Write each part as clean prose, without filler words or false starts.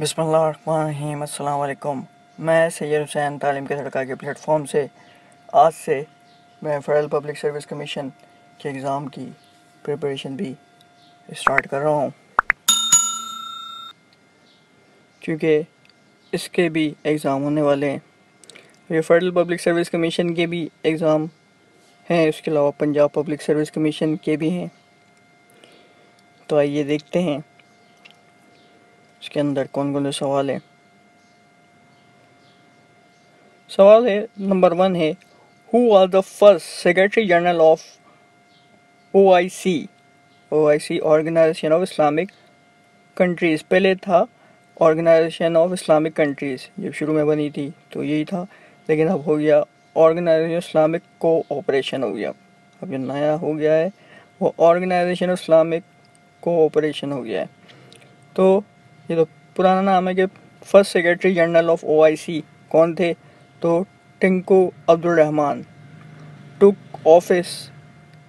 बिस्मिल्लाहिर्रहमानिर्रहीम। अस्सलाम वालेकुम। मैं सैयद हुसैन तालीम के तड़का के प्लेटफॉर्म से आज से मैं फेडरल पब्लिक सर्विस कमीशन के एग्ज़ाम की प्रिपरेशन भी स्टार्ट कर रहा हूँ, क्योंकि इसके भी एग्ज़ाम होने वाले हैं। ये फेडरल पब्लिक सर्विस कमीशन के भी एग्ज़ाम हैं, उसके अलावा पंजाब पब्लिक सर्विस कमीशन के भी हैं। तो आइए देखते हैं इसके अंदर कौन कौन से सवाल है। सवाल है नंबर 1 है, who was the first secretary general of OIC organisation of Islamic countries. पहले था ऑर्गेनाइजेशन ऑफ इस्लामिक कंट्रीज़, जब शुरू में बनी थी तो यही था, लेकिन अब हो गया ऑर्गेनाइजेशन इस्लामिक कोऑपरेशन हो गया। अब जो नया हो गया है वो ऑर्गेनाइजेशन ऑफ इस्लामिक कोऑपरेशन हो गया है। तो ये तो पुराना नाम है कि first secretary general of OIC कौन थे, तो Tunku Abdul Rahman. Took office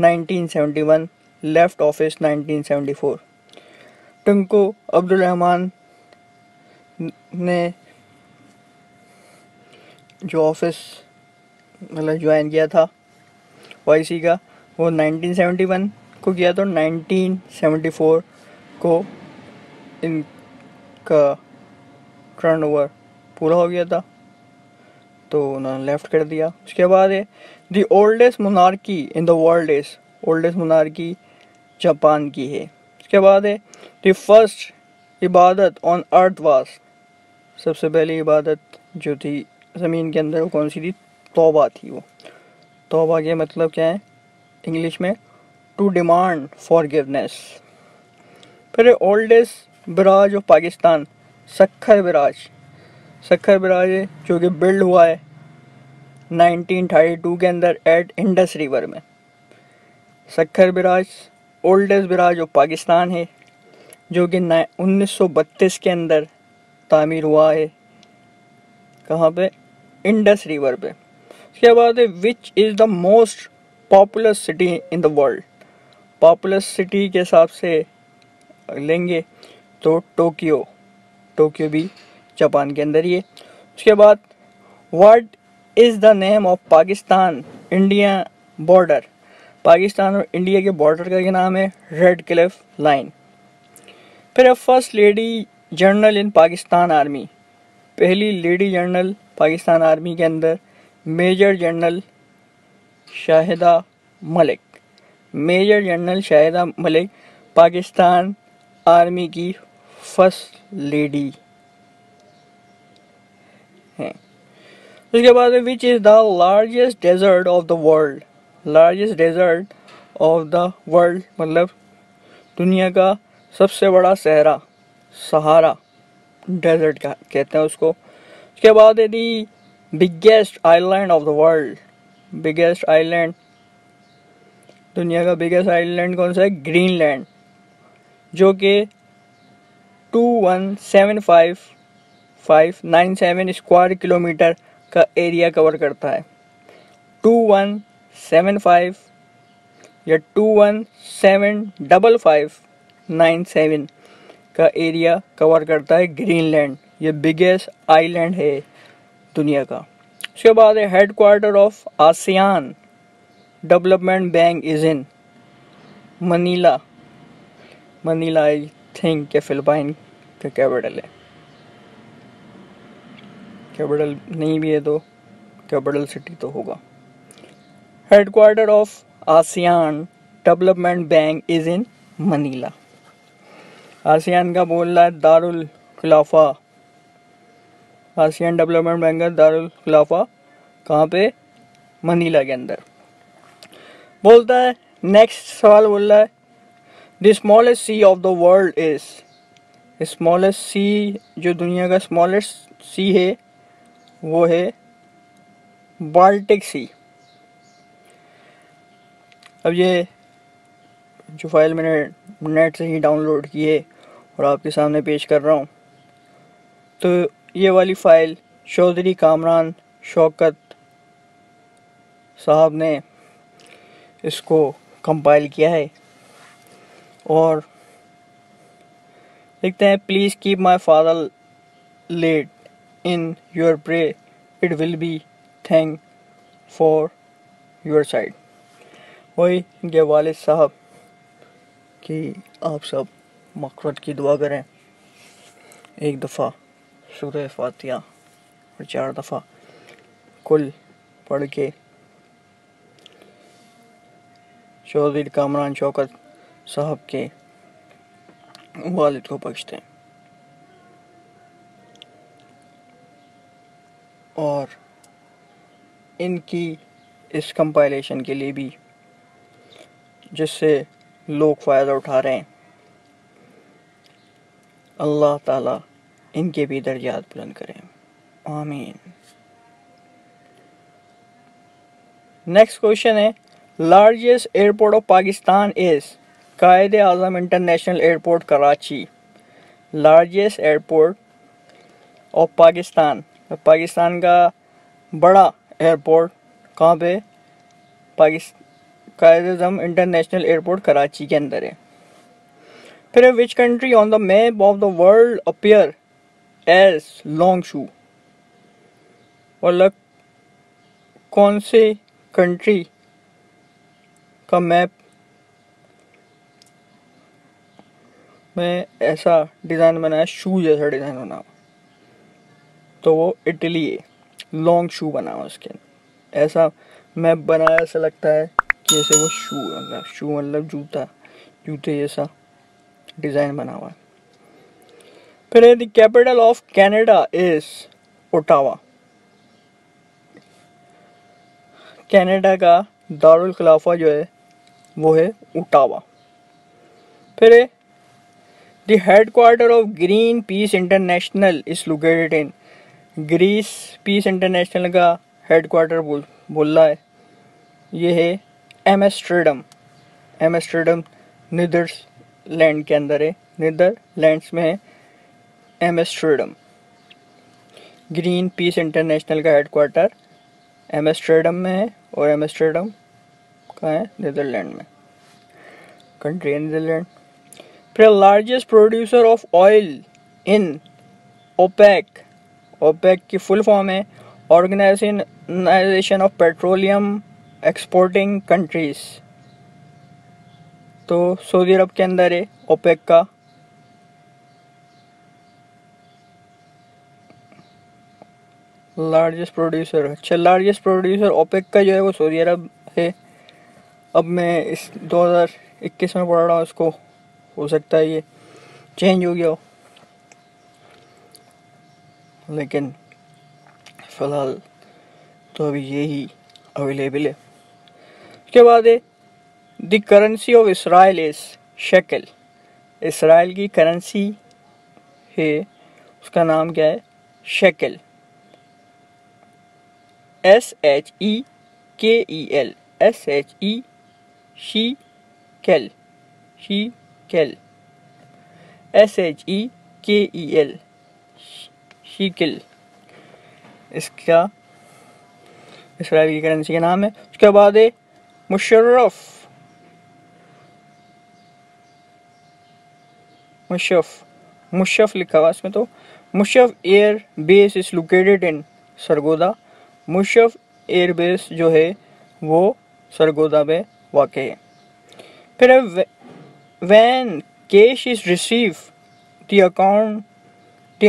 1971, left office 1974। Tunku Abdul Rahman ने जो ऑफिस मतलब ज्वाइन किया था OIC का, वो 1971 को किया, तो 1974 को इन का टर्नओवर पूरा हो गया था, तो उन्होंने लेफ्ट कर दिया। उसके बाद है the oldest monarchy in the world is, oldest monarchy Japan की है। उसके बाद है द फर्स्ट इबादत ऑन अर्थ वास, सबसे पहली इबादत जो थी ज़मीन के अंदर वो कौन सी थी, तौबा थी। वो तौबा के मतलब क्या है इंग्लिश में, टू डिमांड फॉरगिवनेस। फिर oldest barrage of Pakistan, Sukkur barrage है जो कि बिल्ड हुआ है 1932 के अंदर एट इंडस रिवर में। Sukkur barrage oldest barrage of Pakistan है जो कि 1932 के अंदर तामीर हुआ है, कहाँ पे, इंडस रिवर पे। इसके बाद है which is the most popular city in the world, popular city के हिसाब से लेंगे तो टोक्यो भी जापान के अंदर ही है। उसके बाद what is the name of Pakistan India border, Pakistan और इंडिया के बॉर्डर का नाम है रेड क्लिफ लाइन। फिर अब first lady general in Pakistan army, पहली लेडी जनरल पाकिस्तान आर्मी के अंदर major general Shahida Malik Pakistan army की फर्स्ट लेडी हैं। उसके बाद which is the largest desert of the world, largest desert of the world मतलब दुनिया का सबसे बड़ा सहरा, सहारा डेजर्ट का कहते हैं उसको। उसके बाद the biggest island of the world, biggest island दुनिया का बिगेस्ट आइलैंड कौन सा है, ग्रीनलैंड, जो कि 2175,597 स्क्वायर किलोमीटर का एरिया कवर करता है। 2175 या 2175,597 का एरिया कवर करता है ग्रीनलैंड, ये बिगेस्ट आइलैंड है दुनिया का। उसके बाद है headquarter of ASEAN development bank is in Manila, I think के फिलिपाइन का कैपिटल है, कैपिटल नहीं भी है तो कैपिटल सिटी तो होगा। Headquarter of ASEAN development bank is in Manila. ASEAN का बोल रहा है दारुल खिलाफा, आसियान डेवलपमेंट बैंक का दारुल खिलाफा कहाँ पे, मनीला के अंदर बोलता है। नेक्स्ट सवाल बोल रहा है the smallest sea of the world is, smallest sea जो दुनिया का स्मॉलेस्ट सी है वो है बाल्टिक सी। अब ये जो फाइल मैंने नेट से ही डाउनलोड की है और आपके सामने पेश कर रहा हूँ, तो ये वाली फ़ाइल चौधरी कामरान शौकत साहब ने इसको कंपाइल किया है। और लिखते हैं please keep my father late in your prayer, it will be thank for your side। वही इनके वालिद साहब कि आप सब मक़फ़रत की दुआ करें, एक दफ़ा सूरह फातिहा और 4 दफ़ा कुल पढ़ के चौधरी कामरान शौकत साहब के वालिद को बख्शते हैं। और इनकी इस कंपाइलेशन के लिए भी जिससे लोग फ़ायदा उठा रहे हैं, अल्लाह ताला इनके भी दर्जात बुलंद करें, आमीन। नेक्स्ट क्वेश्चन है, largest airport of Pakistan is Quaid-e-Azam international airport Karachi. Largest airport of Pakistan, Pakistan का बड़ा एयरपोर्ट कहाँ पे? कायद-ए-आज़म इंटरनेशनल एयरपोर्ट कराची के अंदर है। फिर which country on the map of the world appear as long shoe, मतलब कौन से कंट्री का मैप में ऐसा डिज़ाइन बनाया, शू जैसा डिज़ाइन बना हुआ, तो वो इटली है, लॉन्ग शू बना हुआ उसके अंदर, ऐसा मैप बनाया ऐसा लगता है कि जैसे वो शू मतलब जूता, जूते जैसा डिज़ाइन बना हुआ है। फिर the capital of Canada is Ottawa, Canada का दारुल खिलाफा जो है वो है ओटावा। फिर the headquarter of Greenpeace international is located in, Greenpeace international का हेडक्वार्टर बोल रहा है ये है एम्स्टर्डम, एम्स्टर्डम नीदरलैंड के अंदर है, नीदरलैंड्स में है एम्स्टर्डम। ग्रीन पीस इंटरनेशनल का हेडक्वार्टर एम्स्टर्डम में है और एम्स्टर्डम का है नीदरलैंड में, कंट्री नीदरलैंड। फिर largest producer of oil in OPEC, OPEC की फुल फॉर्म है organisation of petroleum exporting countries, तो सऊदी अरब के अंदर है ओपेक का लार्जेस्ट प्रोड्यूसर। अच्छा, लार्जेस्ट प्रोड्यूसर ओपेक का जो है वो सऊदी अरब है। अब मैं इस 2021 में पढ़ रहा हूँ इसको, हो सकता है ये चेंज हो गया हो, लेकिन फ़िलहाल तो अभी यही अवेलेबल है। उसके बाद है the currency of Israel is shekel, Israel की करेंसी है उसका नाम क्या है? Shekel, SHEKEL, SHEKEL, shekel, SHEKEL, shekel, इसका इसराइल की करेंसी का नाम है। उसके बाद है मुशर्रफ लिखा हुआ इसमें, तो Musharraf air base is located in Sargodha, Musharraf air base जो है वो सरगोधा में वाक़ है। फिर when cash is receive the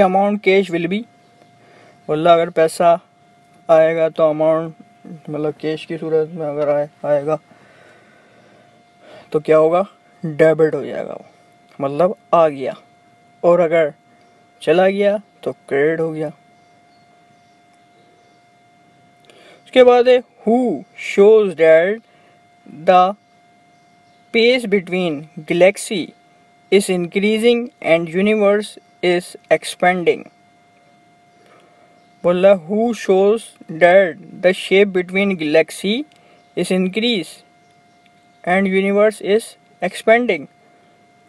amount cash will be, मतलब अगर पैसा आएगा तो अमाउंट, मतलब कैश की सूरत में अगर आएगा तो क्या होगा? डेबिट हो जाएगा वो, मतलब आ गया, और अगर चला गया तो क्रेडिट हो गया। उसके बाद है who shows that the space between galaxy is increasing and universe is expanding, बोला who shows that the shape between galaxy is increase and universe is expanding,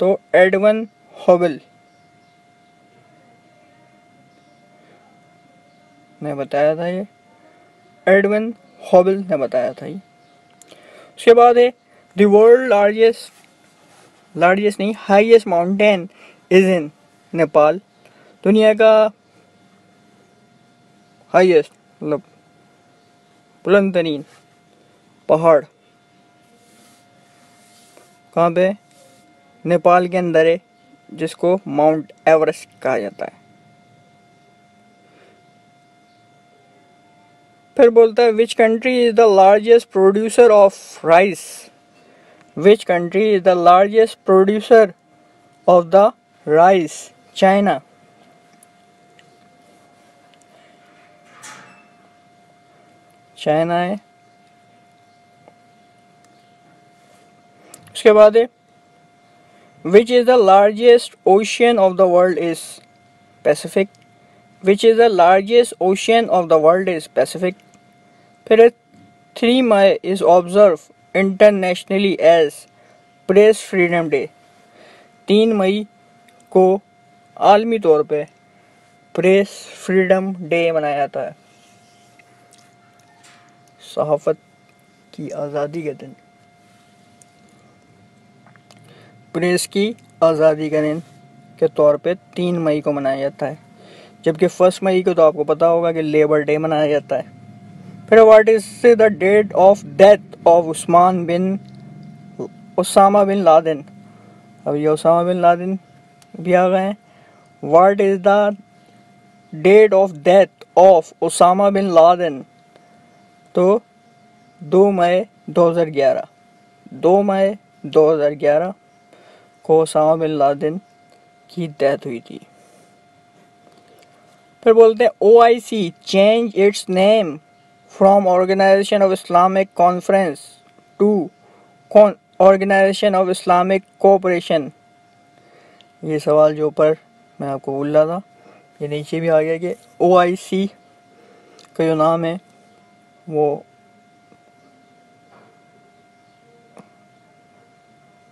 तो एडवन हबल ने बताया था, ये एडवन हबल ने बताया था ये। उसके बाद है द वर्ल्ड लार्जेस्ट नहीं highest mountain is in Nepal, दुनिया का हाईएस्ट मतलब बुलंद तरीन पहाड़ कहाँ पे? नेपाल के अंदर है, जिसको माउंट एवरेस्ट कहा जाता है। फिर बोलता है which country is the largest producer of rice, which country is the largest producer of the rice, China. China है। उसके बाद है which is the largest ocean of the world is Pacific, which is the largest ocean of the world is Pacific. फिर 3 May is observe internationally as press freedom day, 3 मई को आलमी तौर पे प्रेस फ्रीडम डे मनाया जाता है, सहाफत की आज़ादी के दिन, प्रेस की आज़ादी का दिन के तौर पे 3 मई को मनाया जाता है, जबकि 1 मई को तो आपको पता होगा कि लेबर डे मनाया जाता है। फिर what is the date of death of Usama bin Laden, अब ये उसामा बिन लादेन भी आ गए हैं। What is the date of death of Usama bin Laden, तो 2 मई 2011 को उसामा बिन लादेन की डेथ हुई थी। फिर बोलते हैं OIC change its name from organisation of Islamic conference to organisation of Islamic cooperation. ये सवाल जो ऊपर मैं आपको बोल रहा था, ये नीचे भी आ गया कि OIC का जो नाम है वो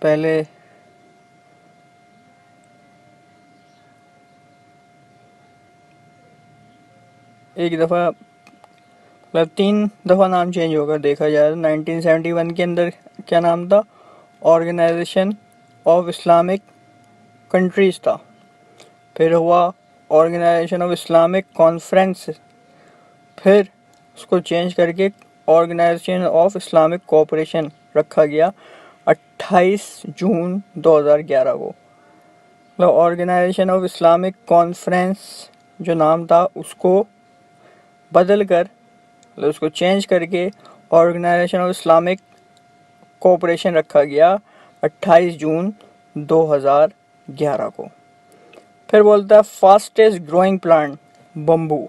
पहले एक दफ़ा मतलब 3 दफ़ा नाम चेंज होकर देखा जाए तो 1971 के अंदर क्या नाम था? ऑर्गेनाइजेशन ऑफ इस्लामिक कंट्रीज़ था, फिर हुआ ऑर्गेनाइजेशन ऑफ इस्लामिक कॉन्फ्रेंस, फिर उसको चेंज करके ऑर्गेनाइजेशन ऑफ इस्लामिक कोऑपरेशन रखा गया 28 जून 2011 को। मतलब ऑर्गेनाइजेशन ऑफ इस्लामिक कॉन्फ्रेंस जो नाम था उसको बदल कर मतलब उसको चेंज करके ऑर्गेनाइजेशन ऑफ इस्लामिक कोऑपरेशन रखा गया 28 जून 2011 को। फिर बोलता है fastest growing plant bamboo,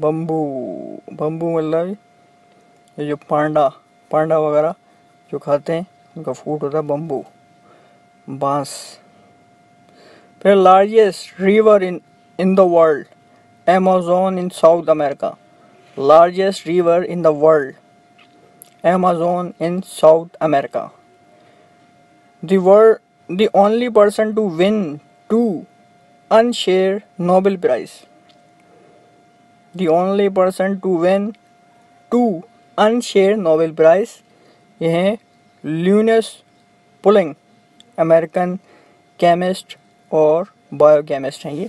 bamboo bamboo मतलब ये जो पांडा वगैरह जो खाते हैं उनका फूड होता है बम्बू, बांस। फिर largest river in the world Amazon in South America, largest river in the world, Amazon in South America. The only person to win 2 unshared Nobel Prize. The only person to win 2 unshared Nobel Prize. ये हैं Linus Pauling, American chemist और biochemist हैं ये।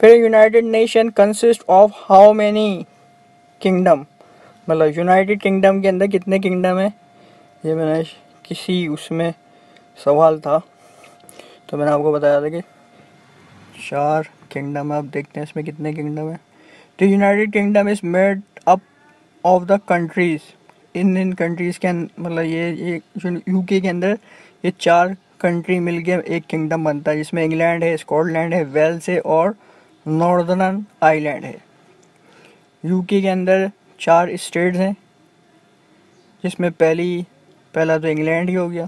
फिर United Nation consist of how many kingdom, मतलब United Kingdom के अंदर कितने किंगडम है? ये मैंने किसी उसमें सवाल था तो मैंने आपको बताया था कि 4 किंगडम है। आप देखते हैं इसमें कितने किंगडम है। तो United Kingdom is made up of the countries in countries के मतलब ये यूके के अंदर ये 4 कंट्री मिल के एक किंगडम बनता है, जिसमें इंग्लैंड है, स्कॉटलैंड है, वेल्स है और नॉर्दर्न आइलैंड है। यूके के अंदर 4 स्टेट्स हैं, जिसमें पहला तो इंग्लैंड ही हो गया,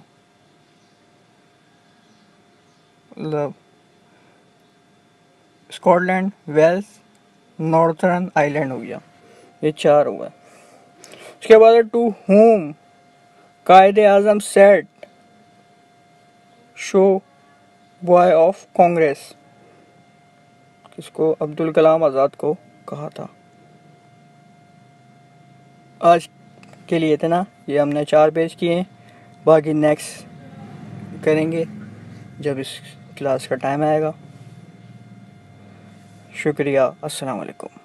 मतलब स्कॉटलैंड, वेल्स, नॉर्दर्न आइलैंड हो गया, ये 4 हुआ। उसके बाद to whom Quaid-e Azam said show boy of Congress, किसको? अब्दुल कलाम आज़ाद को कहा था। आज के लिए इतना, ये हमने 4 पेज किए हैं, बाकी नेक्स्ट करेंगे जब इस क्लास का टाइम आएगा। शुक्रिया, अस्सलाम वालेकुम।